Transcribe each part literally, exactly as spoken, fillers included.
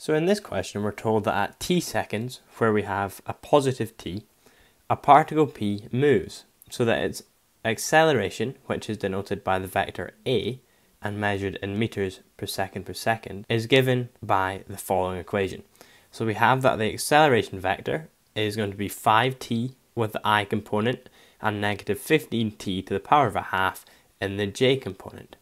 So in this question, we're told that at t seconds, where we have a positive t, a particle p moves so that its acceleration, which is denoted by the vector a and measured in meters per second per second, is given by the following equation. So we have that the acceleration vector is going to be five t with the I component and negative fifteen t to the power of a half in the j component.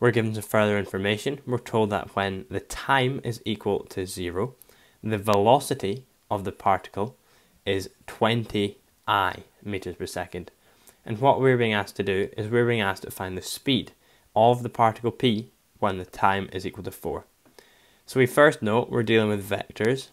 We're given some further information. We're told that when the time is equal to zero, the velocity of the particle is twenty i meters per second. And what we're being asked to do is we're being asked to find the speed of the particle p when the time is equal to four. So we first note we're dealing with vectors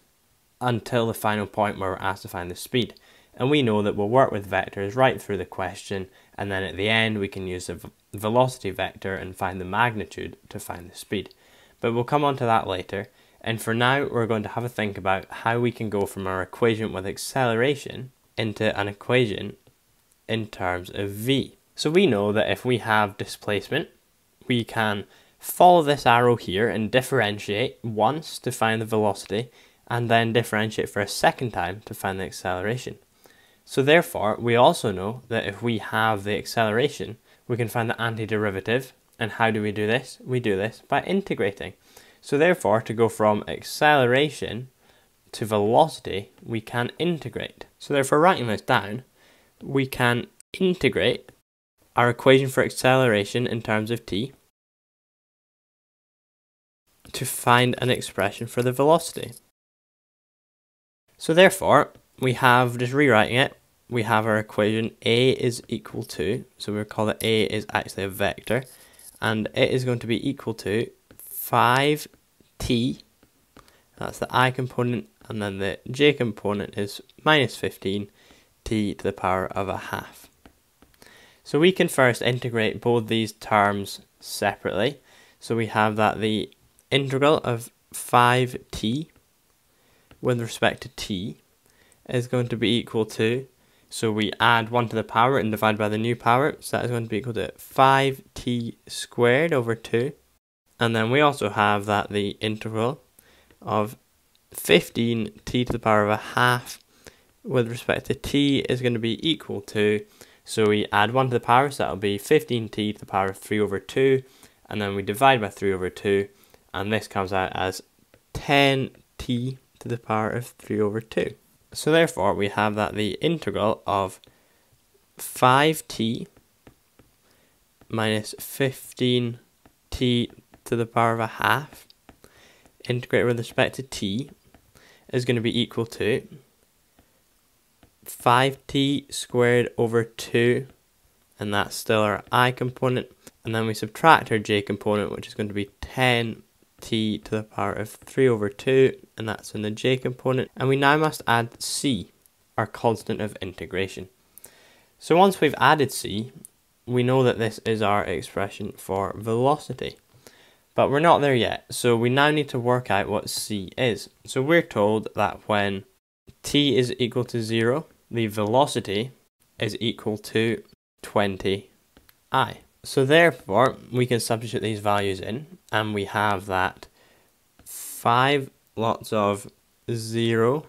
until the final point where we're asked to find the speed. And we know that we'll work with vectors right through the question, and then at the end we can use the velocity vector and find the magnitude to find the speed. But we'll come on to that later, and for now we're going to have a think about how we can go from our equation with acceleration into an equation in terms of v. So we know that if we have displacement, we can follow this arrow here and differentiate once to find the velocity, and then differentiate for a second time to find the acceleration. So therefore, we also know that if we have the acceleration, we can find the antiderivative. And how do we do this? We do this by integrating. So therefore, to go from acceleration to velocity, we can integrate. So therefore, writing this down, we can integrate our equation for acceleration in terms of t to find an expression for the velocity. So therefore, we have, just rewriting it, we have our equation a is equal to, so we'll call that a is actually a vector, and it is going to be equal to five t, that's the I component, and then the j component is minus fifteen t to the power of a half. So we can first integrate both these terms separately. So we have that the integral of five t with respect to t is going to be equal to, so we add one to the power and divide by the new power, so that is going to be equal to five t squared over two. And then we also have that the integral of fifteen t to the power of a half with respect to t is going to be equal to, so we add one to the power, so that will be fifteen t to the power of three over two, and then we divide by three over two, and this comes out as ten t to the power of three over two. So therefore, we have that the integral of five t minus fifteen t to the power of a half, integrated with respect to t, is going to be equal to five t squared over two, and that's still our I component, and then we subtract our j component, which is going to be ten t to the power of three over two, and that's in the j component, and we now must add c, our constant of integration. So once we've added c, we know that this is our expression for velocity, but we're not there yet, so we now need to work out what c is. So we're told that when t is equal to zero, the velocity is equal to twenty i. So therefore, we can substitute these values in, and we have that five lots of zero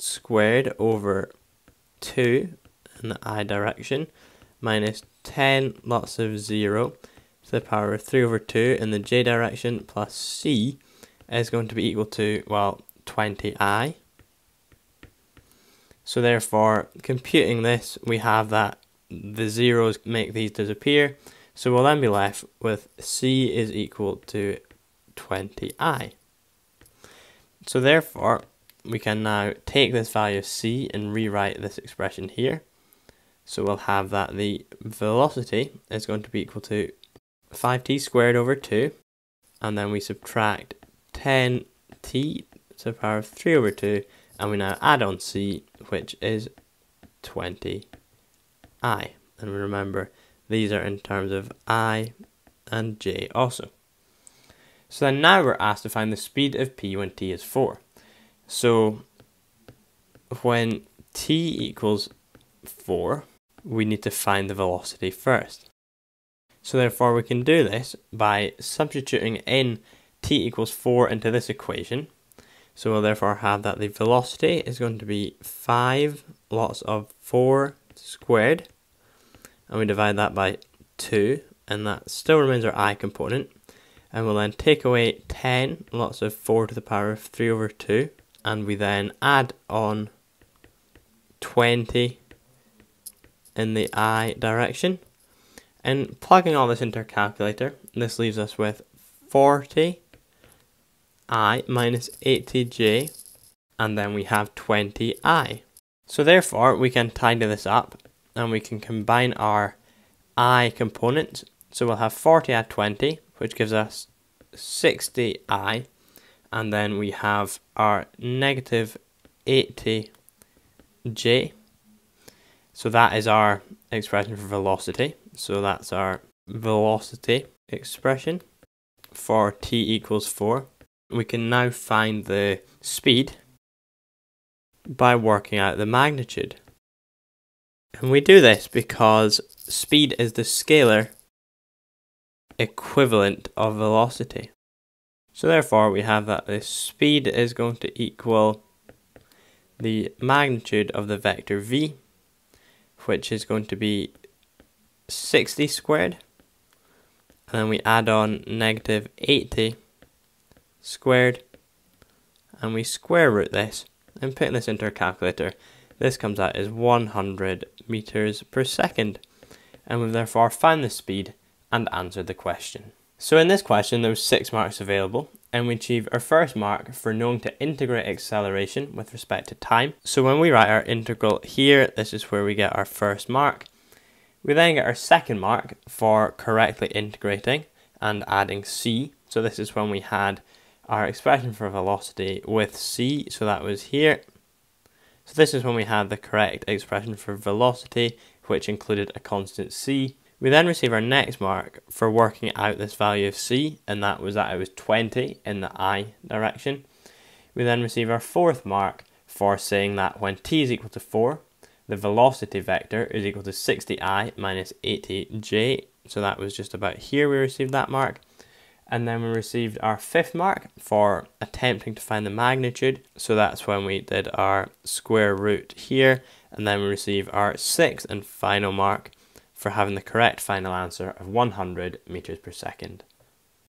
squared over two in the I direction, minus ten lots of zero to the power of three over two in the j direction, plus c is going to be equal to, well, twenty i. So therefore, computing this, we have that the zeros make these disappear, so we'll then be left with c is equal to twenty i. So therefore, we can now take this value of c and rewrite this expression here. So we'll have that the velocity is going to be equal to five t squared over two, and then we subtract ten t to the power of three over two, and we now add on c, which is twenty i. And remember, these are in terms of I and j also. So then now we're asked to find the speed of p when t is four. So when t equals four, we need to find the velocity first. So therefore, we can do this by substituting in t equals four into this equation. So we'll therefore have that the velocity is going to be five lots of four squared, and we divide that by two, and that still remains our I component, and we'll then take away ten lots of four to the power of three over two, and we then add on twenty in the I direction. And plugging all this into our calculator, this leaves us with forty I minus eighty j, and then we have twenty i. So therefore we can tidy this up and we can combine our I components. So we'll have forty i twenty, which gives us sixty i, and then we have our negative eighty j. So that is our expression for velocity. So that's our velocity expression for t equals four. We can now find the speed by working out the magnitude. And we do this because speed is the scalar equivalent of velocity. So therefore we have that the speed is going to equal the magnitude of the vector v, which is going to be sixty squared, and then we add on negative eighty squared, and we square root this and put this into our calculator. This comes out as one hundred meters per second, and we've therefore found the speed and answered the question. So in this question there were six marks available, and we achieved our first mark for knowing to integrate acceleration with respect to time. So when we write our integral here, this is where we get our first mark. We then get our second mark for correctly integrating and adding c. So this is when we had our expression for velocity with c, so that was here. So this is when we had the correct expression for velocity, which included a constant c. We then receive our next mark for working out this value of c, and that was that it was twenty in the I direction. We then receive our fourth mark for saying that when t is equal to four, the velocity vector is equal to sixty i minus eighty j, so that was just about here we received that mark. And then we received our fifth mark for attempting to find the magnitude, so that's when we did our square root here, and then we receive our sixth and final mark for having the correct final answer of one hundred meters per second.